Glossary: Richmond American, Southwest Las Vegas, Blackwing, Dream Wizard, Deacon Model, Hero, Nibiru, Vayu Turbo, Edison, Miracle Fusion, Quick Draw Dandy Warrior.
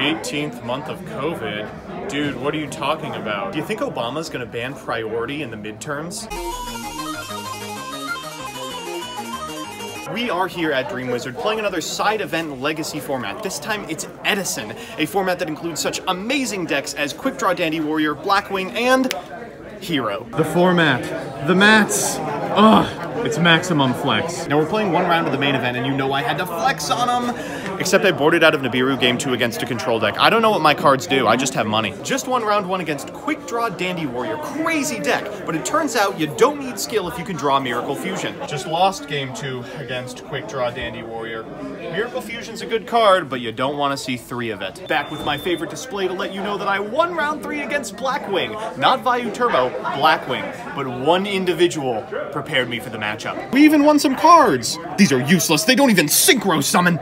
18th month of COVID? Dude, what are you talking about? Do you think Obama's gonna ban priority in the midterms? We are here at Dream Wizard playing another side event legacy format. This time it's Edison, a format that includes such amazing decks as Quick Draw Dandy Warrior, Blackwing, and Hero. The format, the mats, ugh, it's maximum flex. Now we're playing one round of the main event and you know I had to flex on them, except I boarded out of Nibiru game 2 against a control deck. I don't know what my cards do, I just have money. Just won round 1 against Quick Draw Dandy Warrior, crazy deck, but it turns out you don't need skill if you can draw Miracle Fusion. Just lost game 2 against Quick Draw Dandy Warrior. Miracle Fusion's a good card, but you don't want to see 3 of it. Back with my favorite display to let you know that I won round 3 against Blackwing, not Vayu Turbo, Blackwing, but one individual prepared me for the matchup. We even won some cards! These are useless, they don't even synchro summon!